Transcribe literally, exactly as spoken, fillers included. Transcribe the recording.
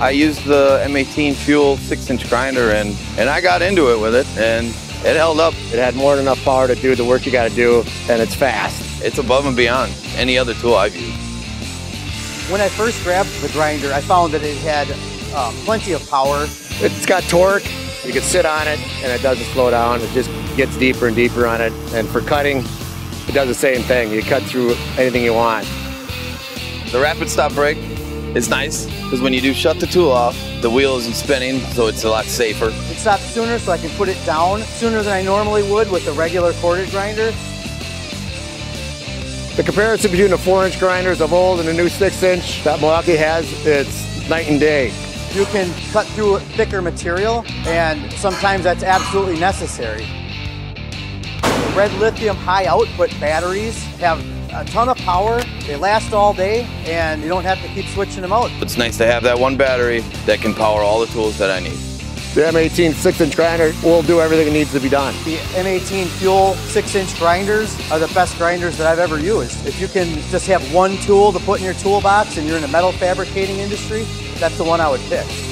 I used the M eighteen Fuel six inch grinder, and, and I got into it with it, and it held up. It had more than enough power to do the work you gotta do, and it's fast. It's above and beyond any other tool I've used. When I first grabbed the grinder, I found that it had uh, plenty of power. It's got torque. You can sit on it, and it doesn't slow down. It just gets deeper and deeper on it. And for cutting, it does the same thing. You cut through anything you want. The rapid stop brake is nice, because when you do shut the tool off, the wheel isn't spinning, so it's a lot safer. It stops sooner, so I can put it down sooner than I normally would with a regular corded grinder. The comparison between the four inch grinders of old and the new six inch that Milwaukee has, it's night and day. You can cut through thicker material, and sometimes that's absolutely necessary. The Red Lithium high output batteries have a ton of power, they last all day, and you don't have to keep switching them out. It's nice to have that one battery that can power all the tools that I need. The M eighteen six inch grinder will do everything that needs to be done. The M eighteen Fuel six inch grinders are the best grinders that I've ever used. If you can just have one tool to put in your toolbox and you're in the metal fabricating industry, that's the one I would pick.